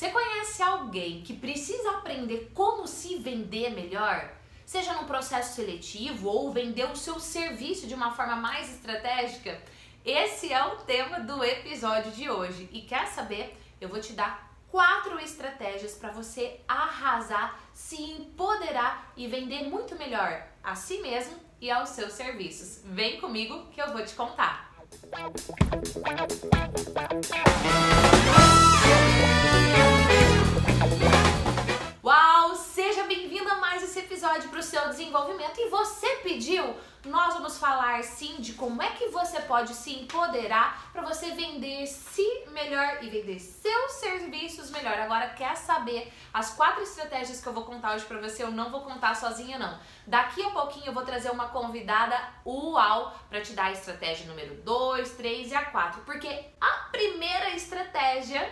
Você conhece alguém que precisa aprender como se vender melhor? Seja num processo seletivo ou vender o seu serviço de uma forma mais estratégica? Esse é o tema do episódio de hoje. E quer saber? Eu vou te dar 4 estratégias para você arrasar, se empoderar e vender muito melhor a si mesmo e aos seus serviços. Vem comigo que eu vou te contar. Uau! Seja bem-vindo a mais esse episódio para o seu desenvolvimento. E você pediu, nós vamos falar sim de como é que você pode se empoderar para você vender-se melhor e vender seus serviços melhor. Agora, quer saber as 4 estratégias que eu vou contar hoje para você? Eu não vou contar sozinha, não. Daqui a pouquinho eu vou trazer uma convidada UAU para te dar a estratégia número 2, 3 e a 4. Porque a primeira estratégia,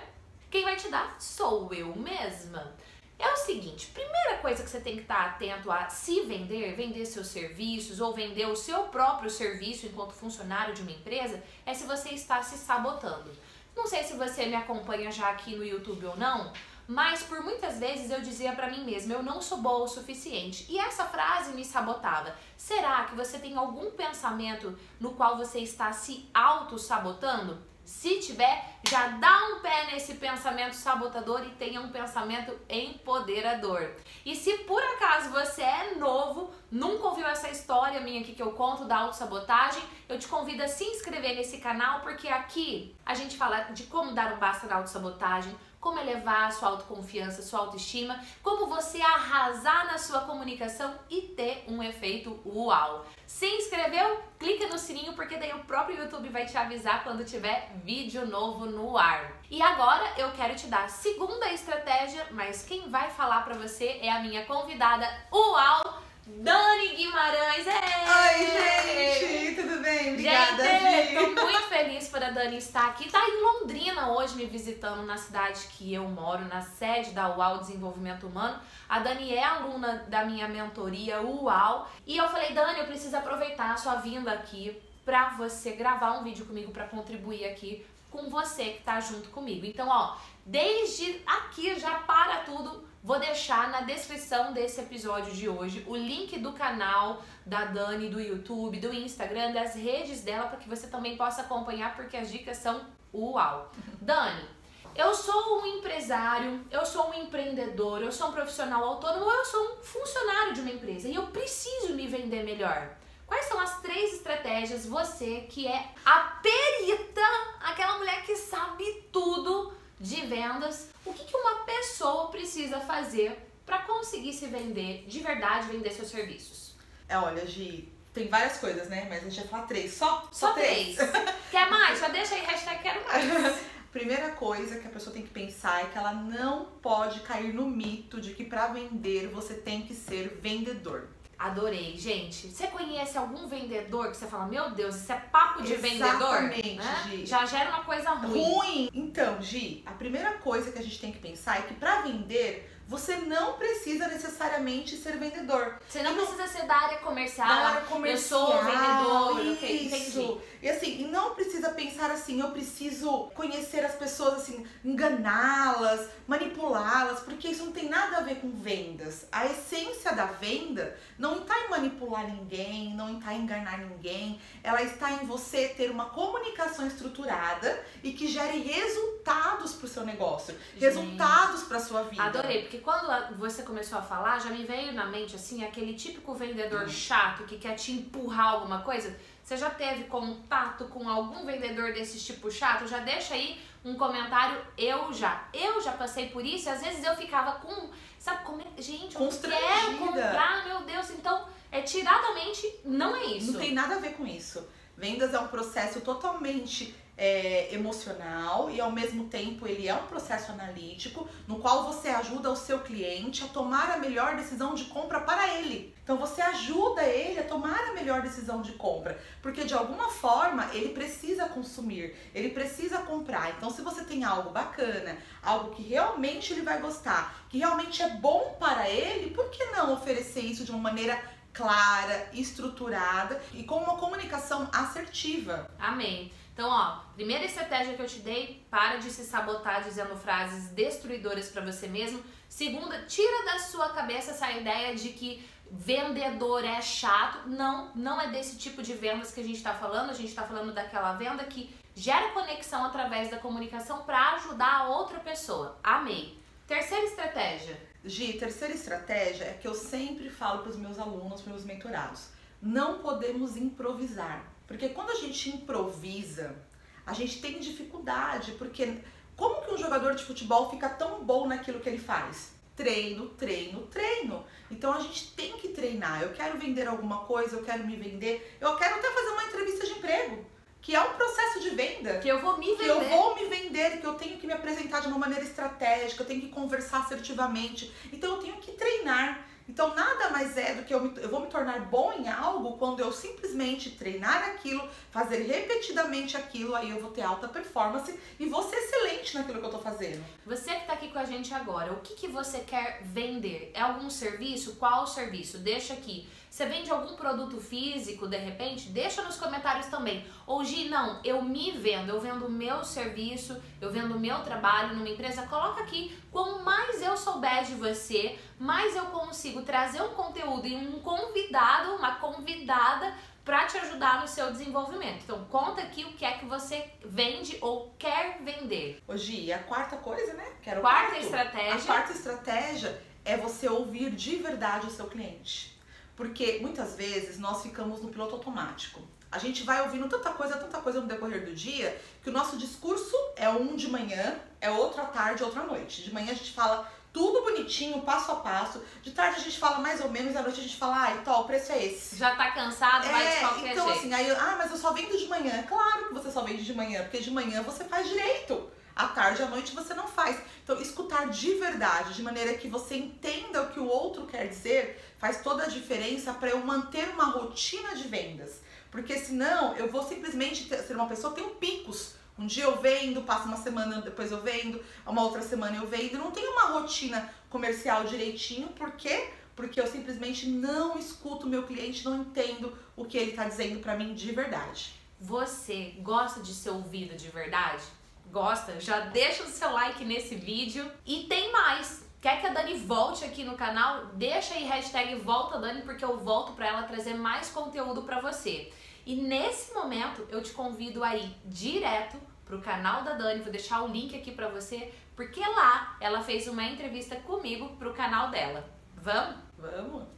quem vai te dar sou eu mesma. É o seguinte, primeira coisa que você tem que estar atento a se vender, vender seus serviços ou vender o seu próprio serviço enquanto funcionário de uma empresa, é se você está se sabotando. Não sei se você me acompanha já aqui no YouTube ou não, mas por muitas vezes eu dizia pra mim mesma, eu não sou boa o suficiente. E essa frase me sabotava. Será que você tem algum pensamento no qual você está se auto-sabotando? Se tiver, já dá um pé nesse pensamento sabotador e tenha um pensamento empoderador. E se por acaso você é novo, nunca ouviu essa história minha aqui que eu conto da autossabotagem, eu te convido a se inscrever nesse canal, porque aqui a gente fala de como dar um basta na autossabotagem, como elevar a sua autoconfiança, sua autoestima, como você arrasar na sua comunicação e ter um efeito uau. Se inscreveu? Clica no sininho, porque daí o próprio YouTube vai te avisar quando tiver vídeo novo no ar. E agora eu quero te dar a segunda estratégia, mas quem vai falar pra você é a minha convidada uau, Dani Guimarães. Ei! Oi, gente! Tudo bem? Obrigada, gente! Tô muito feliz por a Dani estar aqui. Tá em Londrina hoje me visitando na cidade que eu moro, na sede da UAU Desenvolvimento Humano. A Dani é aluna da minha mentoria UAU. E eu falei, Dani, eu preciso aproveitar a sua vinda aqui pra você gravar um vídeo comigo, pra contribuir aqui com você que tá junto comigo. Então, ó, desde aqui já para tudo. Vou deixar na descrição desse episódio de hoje o link do canal da Dani, do YouTube, do Instagram, das redes dela, para que você também possa acompanhar, porque as dicas são uau. Dani, eu sou um empresário, eu sou um empreendedor, eu sou um profissional autônomo, eu sou um funcionário de uma empresa e eu preciso me vender melhor. Quais são as 3 estratégias, você que é a perita, aquela mulher que sabe tudo de vendas, o que uma pessoa precisa fazer para conseguir se vender de verdade, vender seus serviços? Olha, Gi, tem várias coisas, né? Mas a gente vai falar 3. Só três. Quer mais? Só deixa aí, hashtag quero mais. Primeira coisa que a pessoa tem que pensar é que ela não pode cair no mito de que para vender você tem que ser vendedor. Adorei, gente. Você conhece algum vendedor que você fala, meu Deus, isso é papo de vendedor? Exatamente, né? Gi. Já gera uma coisa ruim. Então, Gi, a primeira coisa que a gente tem que pensar é que pra vender, você não precisa necessariamente ser vendedor. Você não precisa ser da área comercial. Da área comercial. Eu sou vendedor, isso. E assim, não precisa pensar assim, eu preciso conhecer as pessoas assim, enganá-las, manipulá-las, porque isso não tem nada a ver com vendas. A essência da venda não está em manipular ninguém, não está em enganar ninguém. Ela está em você ter uma comunicação estruturada e que gere resultados para o seu negócio, resultados para a sua vida. Adorei, porque quando você começou a falar, já me veio na mente assim, aquele típico vendedor chato que quer te empurrar alguma coisa. Você já teve contato com algum vendedor desse tipo chato? Já deixa aí um comentário. Eu já passei por isso e às vezes eu ficava com, sabe, como é, gente, eu quero comprar, meu Deus. Então, é tirar da mente, não é isso. Não tem nada a ver com isso. Vendas é um processo totalmente emocional e ao mesmo tempo ele é um processo analítico no qual você ajuda o seu cliente a tomar a melhor decisão de compra para ele. Então você ajuda ele a tomar a melhor decisão de compra, porque de alguma forma ele precisa consumir, ele precisa comprar. Então se você tem algo bacana, algo que realmente ele vai gostar, que realmente é bom para ele, por que não oferecer isso de uma maneira clara, estruturada e com uma comunicação assertiva? Amém. Então, ó, primeira estratégia que eu te dei, para de se sabotar dizendo frases destruidoras pra você mesmo. Segunda, tira da sua cabeça essa ideia de que vendedor é chato. Não, não é desse tipo de vendas que a gente tá falando. A gente tá falando daquela venda que gera conexão através da comunicação pra ajudar a outra pessoa. Amei. Terceira estratégia. Gi, terceira estratégia é que eu sempre falo pros meus alunos, pros meus mentorados. Não podemos improvisar, porque quando a gente improvisa, a gente tem dificuldade, porque como que um jogador de futebol fica tão bom naquilo que ele faz? Treino, treino, treino. Então a gente tem que treinar. Eu quero vender alguma coisa, eu quero me vender, eu quero até fazer uma entrevista de emprego, que é um processo de venda. Que eu vou me vender. Que eu vou me vender, que eu tenho que me apresentar de uma maneira estratégica, eu tenho que conversar assertivamente, então eu tenho que treinar. Então nada mais é do que eu vou me tornar bom em algo quando eu simplesmente treinar aquilo, fazer repetidamente aquilo, aí eu vou ter alta performance e vou ser excelente naquilo que eu tô fazendo. Você que tá aqui com a gente agora, o que que você quer vender? É algum serviço? Qual serviço? Deixa aqui. Você vende algum produto físico, de repente? Deixa nos comentários também. Ou Gi, não, eu me vendo, eu vendo o meu serviço, eu vendo o meu trabalho numa empresa. Coloca aqui, quanto mais eu souber de você, mais eu consigo trazer um conteúdo e um convidado, uma convidada para te ajudar no seu desenvolvimento. Então conta aqui o que é que você vende ou quer vender. Ô Gi, a quarta coisa, né? Quarta estratégia. A quarta estratégia é você ouvir de verdade o seu cliente. Porque muitas vezes nós ficamos no piloto automático. A gente vai ouvindo tanta coisa no decorrer do dia, que o nosso discurso é um de manhã, é outro à tarde, outro à noite. De manhã a gente fala tudo bonitinho, passo a passo. De tarde a gente fala mais ou menos, à noite a gente fala, ai, o preço é esse. Já tá cansado, vai de qualquer jeito. Então assim, aí, ah, mas eu só vendo de manhã. Claro que você só vende de manhã, porque de manhã você faz direito. À tarde, à noite você não faz. Então, escutar de verdade, de maneira que você entenda o que o outro quer dizer, faz toda a diferença para eu manter uma rotina de vendas. Porque senão, eu vou simplesmente ser uma pessoa que tem picos. Um dia eu vendo, passa uma semana, depois eu vendo, uma outra semana eu vendo. Não tenho uma rotina comercial direitinho, por quê? Porque eu simplesmente não escuto o meu cliente, não entendo o que ele está dizendo para mim de verdade. Você gosta de ser ouvido de verdade? Gosta? Já deixa o seu like nesse vídeo. E tem mais! Quer que a Dani volte aqui no canal? Deixa aí hashtag volta Dani, porque eu volto pra ela trazer mais conteúdo pra você. E nesse momento eu te convido a ir direto pro canal da Dani, vou deixar o link aqui pra você, porque lá ela fez uma entrevista comigo pro canal dela. Vamos? Vamos!